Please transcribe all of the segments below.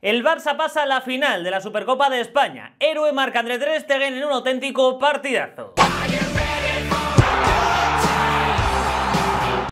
El Barça pasa a la final de la Supercopa de España. Héroe Marc-André ter Stegen en un auténtico partidazo.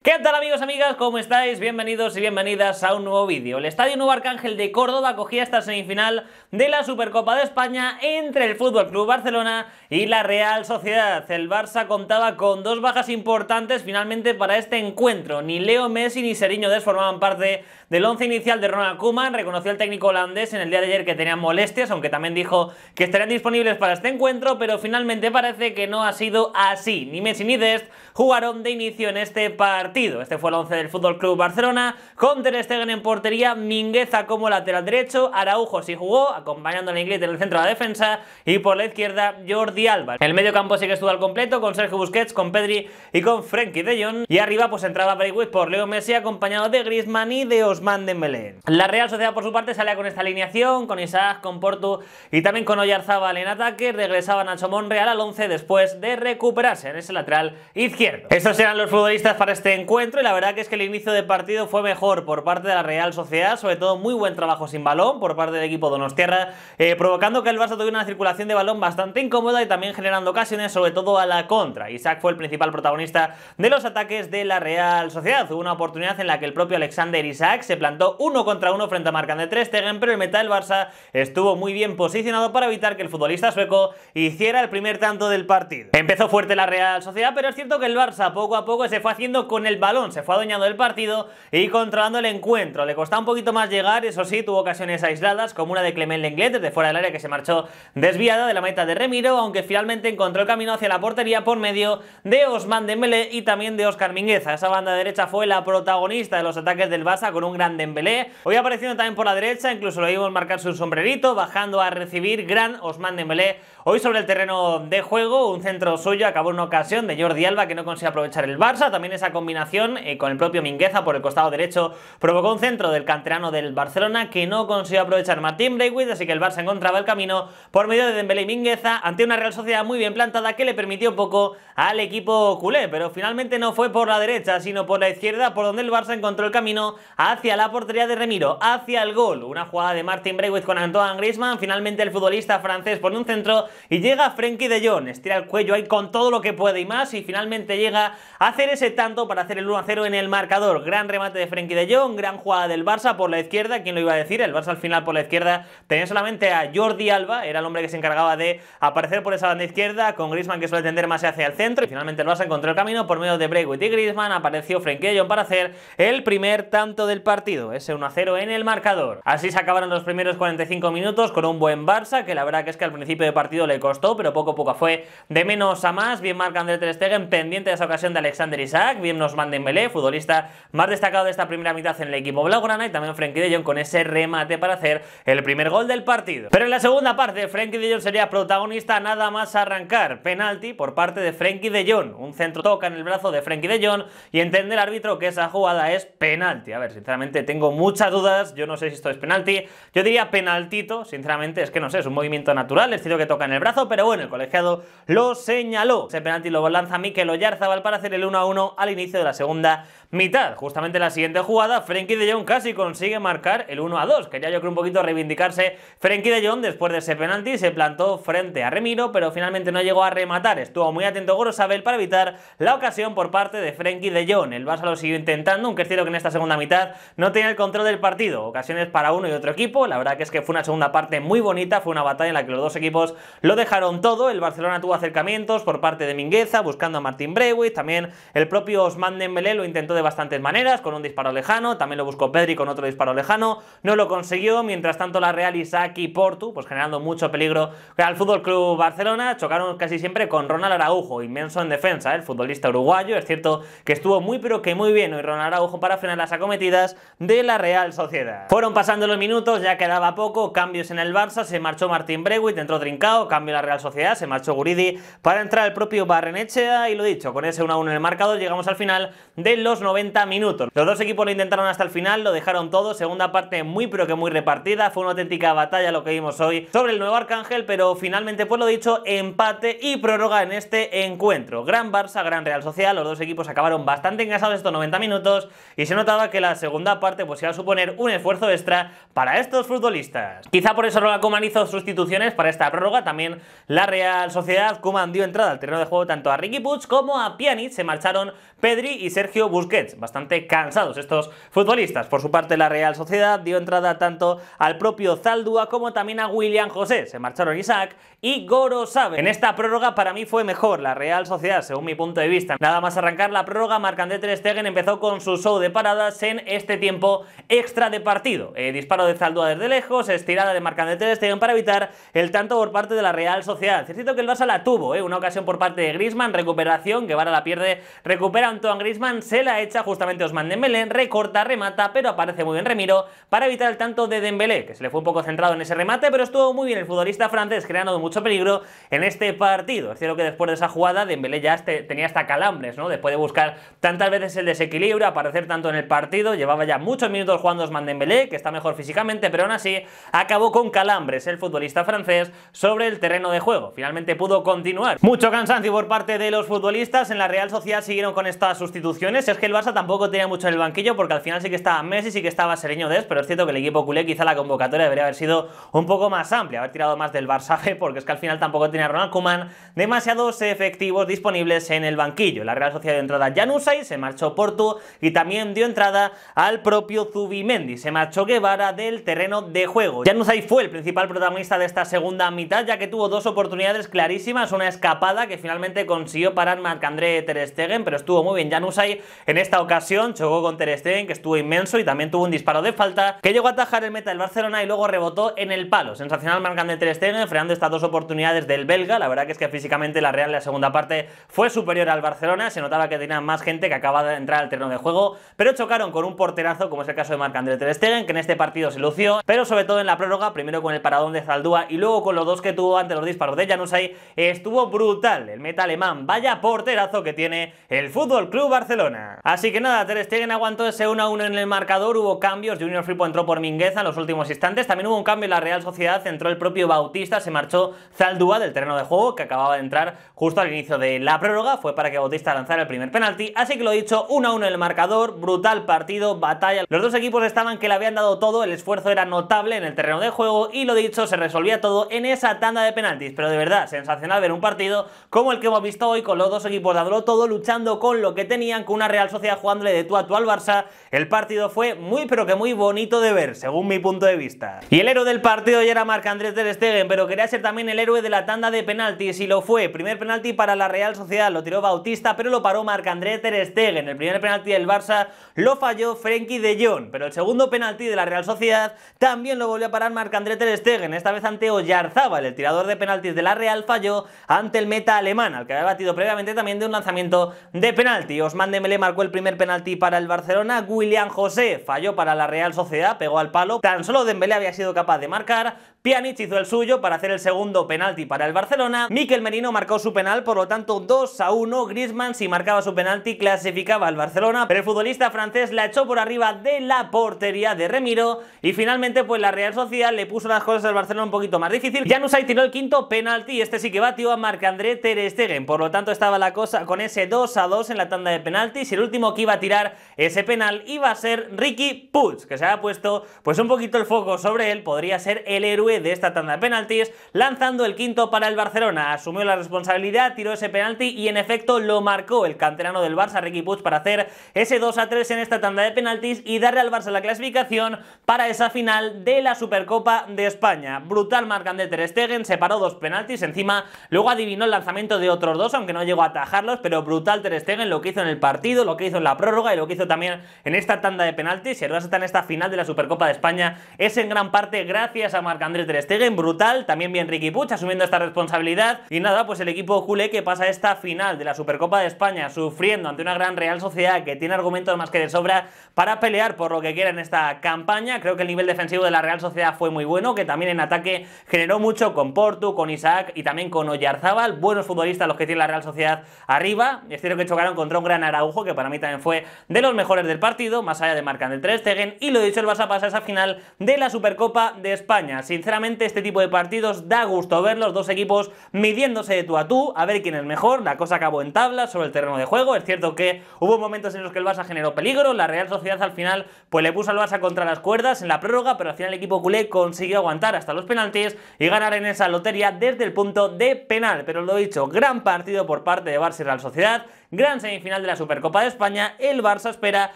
¿Qué tal amigos, amigas? ¿Cómo estáis? Bienvenidos y bienvenidas a un nuevo vídeo. El Estadio Nuevo Arcángel de Córdoba acogía esta semifinal de la Supercopa de España entre el FC Barcelona y la Real Sociedad. El Barça contaba con dos bajas importantes finalmente para este encuentro. Ni Leo Messi ni Sergiño Dest formaban parte del once inicial de Ronald Koeman. Reconoció el técnico holandés en el día de ayer que tenían molestias, aunque también dijo que estarían disponibles para este encuentro, pero finalmente parece que no ha sido así. Ni Messi ni Dest jugaron de inicio en este partido. Este fue el once del FC Barcelona, con ter Stegen en portería, Mingueza como lateral derecho, Araujo sí jugó, acompañando al inglés en el centro de la defensa, y por la izquierda Jordi Alba. El medio campo sí que estuvo al completo, con Sergio Busquets, con Pedri y con Frenkie de Jong, y arriba pues entraba Braithwaite por Leo Messi, acompañado de Griezmann y de Ousmane Dembélé. La Real Sociedad por su parte salía con esta alineación, con Isak, con Portu y también con Oyarzabal en ataque. Regresaba Nacho Monreal al once después de recuperarse en ese lateral izquierdo. Estos eran los futbolistas para este encuentro y la verdad que es que el inicio de partido fue mejor por parte de la Real Sociedad, sobre todo muy buen trabajo sin balón por parte del equipo donostiarra, provocando que el Barça tuviera una circulación de balón bastante incómoda y también generando ocasiones sobre todo a la contra. Isak fue el principal protagonista de los ataques de la Real Sociedad. Hubo una oportunidad en la que el propio Alexander Isak se plantó 1 contra 1 frente a Marc-André ter Stegen, pero el meta del Barça estuvo muy bien posicionado para evitar que el futbolista sueco hiciera el primer tanto del partido. Empezó fuerte la Real Sociedad, pero es cierto que el Barça poco a poco se fue haciendo con el balón, se fue adueñando del partido y controlando el encuentro. Le costaba un poquito más llegar, eso sí, tuvo ocasiones aisladas como una de Clement Lenglet desde fuera del área que se marchó desviada de la meta de Remiro, aunque finalmente encontró el camino hacia la portería por medio de Ousmane Dembélé y también de Oscar Mingueza. Esa banda derecha fue la protagonista de los ataques del Barça con un gran Dembélé, hoy apareciendo también por la derecha, incluso lo vimos marcar su sombrerito, bajando a recibir, gran Ousmane Dembélé hoy sobre el terreno de juego. Un centro suyo acabó en una ocasión de Jordi Alba que no consiguió aprovechar el Barça, también esa combinación con el propio Mingueza por el costado derecho provocó un centro del canterano del Barcelona que no consiguió aprovechar Martin Breivit, así que el Barça encontraba el camino por medio de Dembélé y Mingueza ante una Real Sociedad muy bien plantada que le permitió poco al equipo culé, pero finalmente no fue por la derecha sino por la izquierda por donde el Barça encontró el camino hacia la portería de Remiro, hacia el gol. Una jugada de Martin Breivit con Antoine Griezmann, finalmente el futbolista francés pone un centro y llega Frenkie de Jong, estira el cuello ahí con todo lo que puede y más y finalmente llega a hacer ese tanto para hacer el 1-0 en el marcador. Gran remate de Frenkie de Jong, gran jugada del Barça por la izquierda, ¿quién lo iba a decir? El Barça al final por la izquierda tenía solamente a Jordi Alba, era el hombre que se encargaba de aparecer por esa banda izquierda, con Griezmann que suele tender más hacia el centro y finalmente el Barça encontró el camino por medio de Braithwaite y Griezmann, apareció Frenkie de Jong para hacer el primer tanto del partido, ese 1-0 en el marcador. Así se acabaron los primeros 45 minutos con un buen Barça, que la verdad que es que al principio de partido le costó, pero poco a poco fue de menos a más. Bien Marc-André ter Stegen pendiente de esa ocasión de Alexander Isak, bien Ousmane Dembélé, futbolista más destacado de esta primera mitad en el equipo blaugrana, y también Frenkie de Jong con ese remate para hacer el primer gol del partido. Pero en la segunda parte Frenkie de Jong sería protagonista nada más arrancar. Penalti por parte de Frenkie de Jong, un centro toca en el brazo de Frenkie de Jong y entiende el árbitro que esa jugada es penalti. A ver, sinceramente tengo muchas dudas, yo no sé si esto es penalti, yo diría penaltito, sinceramente es que no sé, es un movimiento natural, es cierto que toca en el brazo, pero bueno, el colegiado lo señaló. Ese penalti lo lanza Mikel Oyarzabal para hacer el 1-1 al inicio de la segunda mitad. Justamente en la siguiente jugada Frenkie de Jong casi consigue marcar el 1-2, quería yo creo un poquito reivindicarse Frenkie de Jong después de ese penalti, se plantó frente a Remiro pero finalmente no llegó a rematar, estuvo muy atento Gorosabel para evitar la ocasión por parte de Frenkie de Jong. El Barça lo siguió intentando, aunque es cierto que en esta segunda mitad no tenía el control del partido, ocasiones para uno y otro equipo. La verdad que es que fue una segunda parte muy bonita, fue una batalla en la que los dos equipos lo dejaron todo. El Barcelona tuvo acercamientos por parte de Mingueza buscando a Martin Breivit, también el propio Ousmane Dembélé lo intentó de bastantes maneras, con un disparo lejano, también lo buscó Pedri con otro disparo lejano, no lo consiguió. Mientras tanto la Real, Isak y Portu pues generando mucho peligro al FC Barcelona, chocaron casi siempre con Ronald Araujo, inmenso en defensa, el futbolista uruguayo, es cierto que estuvo muy pero que muy bien hoy Ronald Araujo para frenar las acometidas de la Real Sociedad. Fueron pasando los minutos, ya quedaba poco, cambios en el Barça, se marchó Martin Breivit, entró Trincao, cambio en la Real Sociedad, se marchó Guridi para entrar el propio Barrenechea y lo dicho, con ese 1-1 en el marcador llegamos al final final de los 90 minutos. Los dos equipos lo intentaron hasta el final, lo dejaron todo. Segunda parte muy pero que muy repartida. Fue una auténtica batalla lo que vimos hoy sobre el Nuevo Arcángel, pero finalmente, pues lo dicho, empate y prórroga en este encuentro. Gran Barça, gran Real Sociedad. Los dos equipos acabaron bastante engasados estos 90 minutos y se notaba que la segunda parte pues iba a suponer un esfuerzo extra para estos futbolistas. Quizá por eso Ronald Koeman hizo sustituciones para esta prórroga. También la Real Sociedad, Koeman dio entrada al terreno de juego tanto a Riqui Puig como a Pjanic. Se marcharon Pedri y Sergio Busquets, bastante cansados estos futbolistas. Por su parte, la Real Sociedad dio entrada tanto al propio Zaldúa como también a William José. Se marcharon Isak y Gorosabel. En esta prórroga para mí fue mejor la Real Sociedad, según mi punto de vista. Nada más arrancar la prórroga, Marc-André ter Stegen empezó con su show de paradas en este tiempo extra de partido. Disparo de Zaldúa desde lejos, estirada de Marc-André ter Stegen para evitar el tanto por parte de la Real Sociedad. Es cierto que el Barça la tuvo, una ocasión por parte de Griezmann, recuperación, Guevara la pierde, recupera Antoine Griezmann, se la echa justamente Ousmane Dembélé, recorta, remata, pero aparece muy bien Remiro para evitar el tanto de Dembélé, que se le fue un poco centrado en ese remate, pero estuvo muy bien el futbolista francés, creando mucho peligro en este partido. Es cierto que después de esa jugada Dembélé ya tenía hasta calambres, ¿no? Después de buscar tantas veces el desequilibrio, aparecer tanto en el partido, llevaba ya muchos minutos jugando Ousmane Dembélé, que está mejor físicamente, pero aún así acabó con calambres el futbolista francés sobre el terreno de juego. Finalmente pudo continuar. Mucho cansancio por parte de los futbolistas. En la Real Sociedad siguieron con estas sustituciones. Es que el Barça tampoco tenía mucho en el banquillo, porque al final sí que estaba Messi, sí que estaba Sergiño Dest, pero es cierto que el equipo culé quizá la convocatoria debería haber sido un poco más amplia, haber tirado más del Barça, porque es que al final tampoco tenía Ronald Koeman demasiados efectivos disponibles en el banquillo. La Real Sociedad de entrada Januzaj, se marchó Portu y también dio entrada al propio Zubimendi. Se marchó Guevara del terreno de juego. Januzaj fue el principal protagonista de esta segunda mitad, ya que tuvo dos oportunidades clarísimas, una escapada que finalmente consiguió parar Marc-André ter Stegen, pero estuvo muy bien Januzaj en esta ocasión, chocó con ter Stegen, que estuvo inmenso, y también tuvo un disparo de falta que llegó a atajar el meta del Barcelona y luego rebotó en el palo. Sensacional Marc-André ter Stegen, frenando estas dos oportunidades del belga. La verdad que es que físicamente la Real en la segunda parte fue superior al Barcelona, se notaba que tenían más gente que acababa de entrar al terreno de juego, pero chocaron con un porterazo, como es el caso de Marc-André ter Stegen, que en este partido se lució, pero sobre todo en la prórroga, primero con el paradón de Zaldúa y luego con los dos que tuvo ante los disparos de Januzaj, estuvo brutal el meta alemán. Vaya porterazo que tiene el Fútbol Club Barcelona. Así que nada, ter Stegen aguantó ese 1-1 en el marcador, hubo cambios, Junior Firpo entró por Mingueza en los últimos instantes, también hubo un cambio en la Real Sociedad, entró el propio Bautista, se marchó Zaldúa del terreno de juego, que acababa de entrar justo al inicio de la prórroga. Fue para que Bautista lanzara el primer penalti. Así que lo dicho, 1-1 el marcador, brutal partido, batalla. Los dos equipos estaban que le habían dado todo, el esfuerzo era notable en el terreno de juego y lo dicho, se resolvía todo en esa tanda de penaltis. Pero de verdad, sensacional ver un partido como el que hemos visto hoy, con los dos equipos dándolo todo, luchando con lo que tenían, con una Real Sociedad jugándole de tú a tú al Barça. El partido fue muy pero que muy bonito de ver, según mi punto de vista. Y el héroe del partido ya era Marc-André ter Stegen, pero quería ser también el héroe de la tanda de penaltis y lo fue. Primer penalti para la Real Sociedad, lo tiró Bautista, pero lo paró Marc-André ter Stegen. El primer penalti del Barça lo falló Frenkie de Jong, pero el segundo penalti de la Real Sociedad también lo volvió a parar Marc-André ter Stegen, esta vez ante Oyarzabal. El tirador de penaltis de la Real falló ante el meta alemán, al que había batido previamente también de un lanzamiento de penalti. Ousmane Dembélé marcó el primer penalti para el Barcelona, William José falló para la Real Sociedad, pegó al palo, tan solo Dembélé había sido capaz de marcar, Pjanic hizo el suyo para hacer el segundo penalti para el Barcelona, Mikel Merino marcó su penal, por lo tanto 2-1, Griezmann si marcaba su penalti clasificaba al Barcelona, pero el futbolista francés la echó por arriba de la portería de Remiro y finalmente pues la Real Sociedad le puso las cosas al Barcelona un poquito más difícil. Januzaj tiró el quinto penalti y este sí que batió a Marc-André ter Stegen, por lo tanto estaba la cosa con ese 2-2 en la tanda de penaltis y el último que iba a tirar ese penal iba a ser Riqui Puig, que se había puesto pues un poquito el foco sobre él, podría ser el héroe de esta tanda de penaltis, lanzando el quinto para el Barcelona. Asumió la responsabilidad, tiró ese penalti y en efecto lo marcó el canterano del Barça, Riqui Puig, para hacer ese 2-3 en esta tanda de penaltis y darle al Barça la clasificación para esa final de la Supercopa de España. Brutal Marc-André ter Stegen, separó dos penaltis, encima luego adivinó el lanzamiento de otros dos, aunque no llegó a atajarlos, pero brutal ter Stegen, lo que hizo en el partido, lo que hizo en la prórroga y lo que hizo también en esta tanda de penaltis. Si el Barça está en esta final de la Supercopa de España es en gran parte gracias a Marc-André Marc-André ter Stegen, brutal, también bien Riqui Puig asumiendo esta responsabilidad. Y nada, pues el equipo culé que pasa esta final de la Supercopa de España sufriendo ante una gran Real Sociedad que tiene argumentos más que de sobra para pelear por lo que quiera en esta campaña. Creo que el nivel defensivo de la Real Sociedad fue muy bueno, que también en ataque generó mucho con Portu, con Isak y también con Oyarzabal, buenos futbolistas los que tiene la Real Sociedad arriba. Es cierto que chocaron contra un gran Araujo, que para mí también fue de los mejores del partido, más allá de Marc-André ter Stegen. Y lo dicho, el Barça pasa a esa final de la Supercopa de España. Sinceramente, este tipo de partidos da gusto ver, los dos equipos midiéndose de tú a tú, a ver quién es mejor. La cosa acabó en tablas sobre el terreno de juego. Es cierto que hubo momentos en los que el Barça generó peligro, la Real Sociedad al final pues le puso al Barça contra las cuerdas en la prórroga, pero al final el equipo culé consiguió aguantar hasta los penaltis y ganar en esa lotería desde el punto de penal. Pero lo dicho, gran partido por parte de Barça y Real Sociedad, gran semifinal de la Supercopa de España. El Barça espera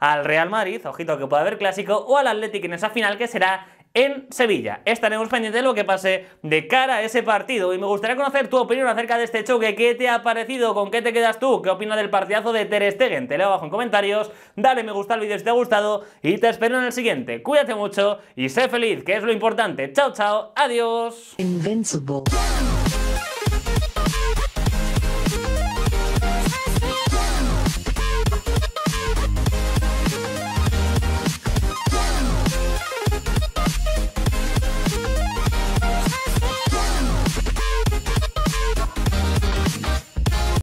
al Real Madrid, ojito que puede haber clásico, o al Athletic en esa final que será en Sevilla. Estaremos pendientes de lo que pase de cara a ese partido y me gustaría conocer tu opinión acerca de este choque. ¿Qué te ha parecido? ¿Con qué te quedas tú? ¿Qué opinas del partidazo de ter Stegen? Te leo abajo en comentarios, dale me gusta al vídeo si te ha gustado y te espero en el siguiente. Cuídate mucho y sé feliz, que es lo importante. Chao, chao, adiós. Invincible.